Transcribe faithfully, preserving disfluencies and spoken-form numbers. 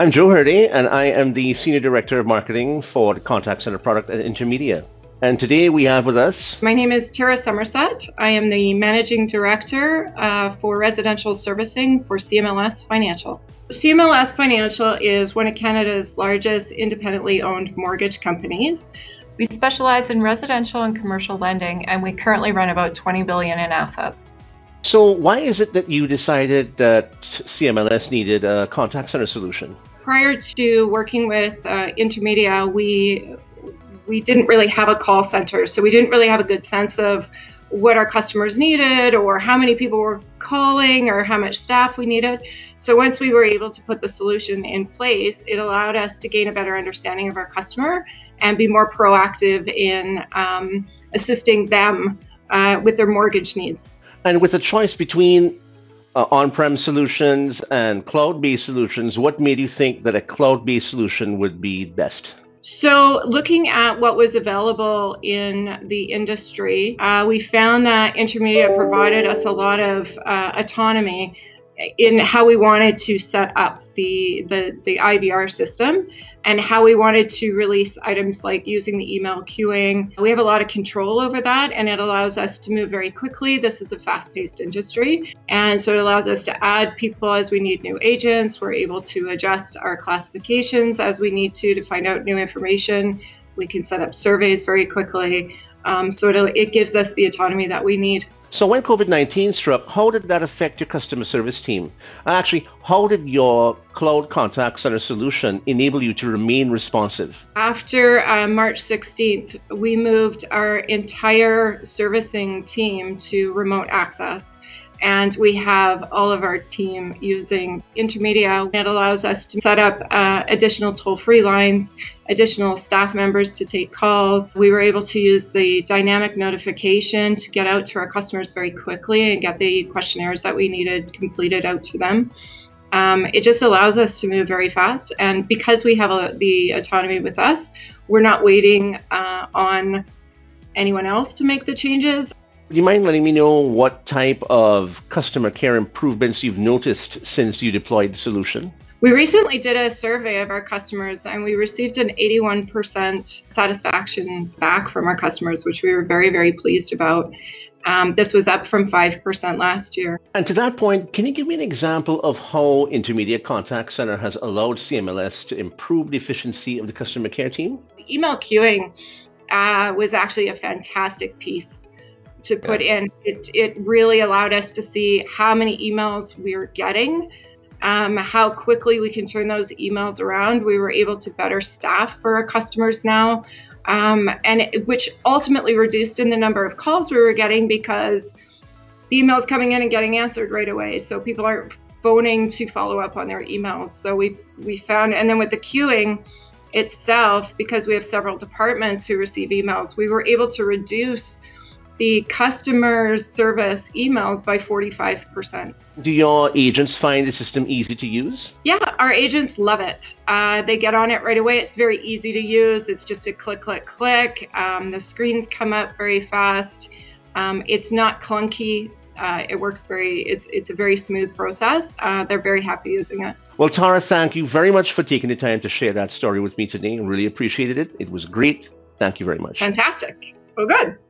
I'm Joe Herdy, and I am the Senior Director of Marketing for the Contact Center Product at Intermedia. And today we have with us... My name is Tara Somerset. I am the Managing Director uh, for Residential Servicing for C M L S Financial. C M L S Financial is one of Canada's largest independently owned mortgage companies. We specialize in residential and commercial lending, and we currently run about twenty billion dollars in assets. So why is it that you decided that C M L S needed a contact center solution? Prior to working with uh, Intermedia, we, we didn't really have a call center, so we didn't really have a good sense of what our customers needed or how many people were calling or how much staff we needed. So once we were able to put the solution in place, it allowed us to gain a better understanding of our customer and be more proactive in um, assisting them uh, with their mortgage needs. And with a choice between uh, on-prem solutions and cloud-based solutions, what made you think that a cloud-based solution would be best? So looking at what was available in the industry, uh, we found that Intermedia provided us a lot of uh, autonomy in how we wanted to set up the, the, the I V R system and how we wanted to release items like using the email queuing. We have a lot of control over that, and it allows us to move very quickly. This is a fast-paced industry, and so it allows us to add people as we need new agents. We're able to adjust our classifications as we need to to find out new information. We can set up surveys very quickly. Um, so it, it gives us the autonomy that we need. So when COVID nineteen struck, how did that affect your customer service team? Actually, how did your cloud contact center solution enable you to remain responsive? After uh, March sixteenth, we moved our entire servicing team to remote access, and we have all of our team using Intermedia. It allows us to set up uh, additional toll-free lines, additional staff members to take calls. We were able to use the dynamic notification to get out to our customers very quickly and get the questionnaires that we needed completed out to them. Um, it just allows us to move very fast, and because we have a, the autonomy with us, we're not waiting uh, on anyone else to make the changes. Do you mind letting me know what type of customer care improvements you've noticed since you deployed the solution? We recently did a survey of our customers, and we received an eighty-one percent satisfaction back from our customers, which we were very, very pleased about. Um, this was up from five percent last year. And to that point, can you give me an example of how Intermedia Contact Center has allowed C M L S to improve the efficiency of the customer care team? The email queuing uh, was actually a fantastic piece to put in. It, it really allowed us to see how many emails we were getting, um, how quickly we can turn those emails around. We were able to better staff for our customers now, um, and it, which ultimately reduced in the number of calls we were getting, because the emails coming in and getting answered right away. So people aren't phoning to follow up on their emails. So we've, we found, and then with the queuing itself, because we have several departments who receive emails, we were able to reduce the customer service emails by forty-five percent. Do your agents find the system easy to use? Yeah, our agents love it. Uh, they get on it right away. It's very easy to use. It's just a click, click, click. Um, the screens come up very fast. Um, it's not clunky. Uh, it works very, it's, it's a very smooth process. Uh, they're very happy using it. Well, Tara, thank you very much for taking the time to share that story with me today. I really appreciated it. It was great. Thank you very much. Fantastic. Well, good.